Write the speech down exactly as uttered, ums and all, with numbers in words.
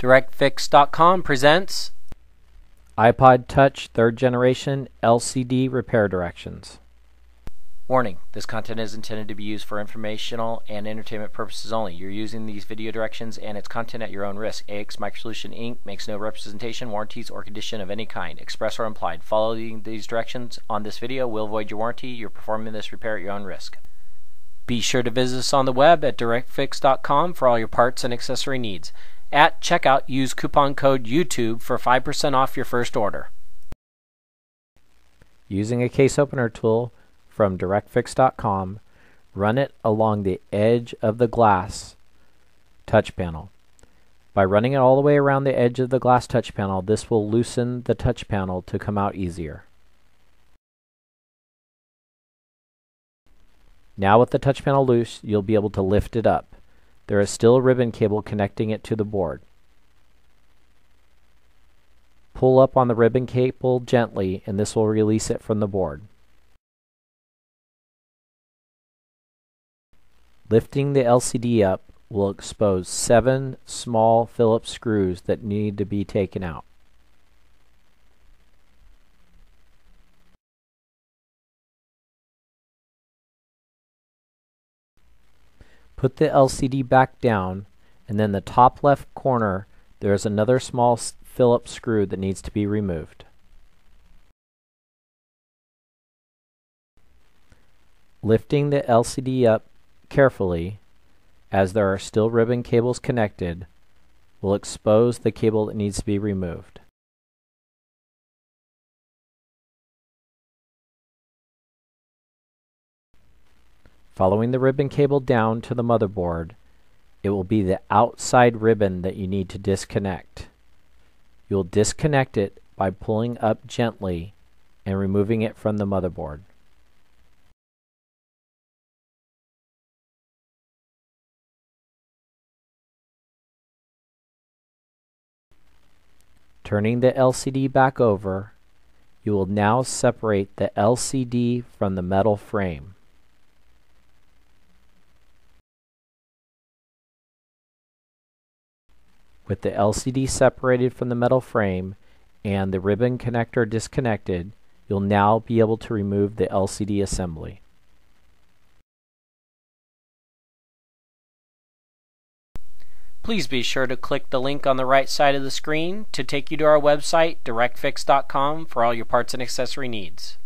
DirectFix dot com presents iPod Touch third Generation L C D Repair Directions. Warning, this content is intended to be used for informational and entertainment purposes only. You're using these video directions and its content at your own risk. A X Microsolution Incorporated makes no representation, warranties, or condition of any kind, express or implied. Following these directions on this video will void your warranty. You're performing this repair at your own risk. Be sure to visit us on the web at DirectFix dot com for all your parts and accessory needs. At checkout, use coupon code YouTube for five percent off your first order. Using a case opener tool from DirectFix dot com, run it along the edge of the glass touch panel. By running it all the way around the edge of the glass touch panel, this will loosen the touch panel to come out easier. Now with the touch panel loose, you'll be able to lift it up. There is still a ribbon cable connecting it to the board. Pull up on the ribbon cable gently and this will release it from the board. Lifting the L C D up will expose seven small Phillips screws that need to be taken out. Put the L C D back down, and then the top left corner, there is another small Phillips screw that needs to be removed. Lifting the L C D up carefully, as there are still ribbon cables connected, will expose the cable that needs to be removed. Following the ribbon cable down to the motherboard, it will be the outside ribbon that you need to disconnect. You'll disconnect it by pulling up gently and removing it from the motherboard. Turning the L C D back over, you will now separate the L C D from the metal frame. With the L C D separated from the metal frame and the ribbon connector disconnected, you'll now be able to remove the L C D assembly. Please be sure to click the link on the right side of the screen to take you to our website, DirectFix dot com, for all your parts and accessory needs.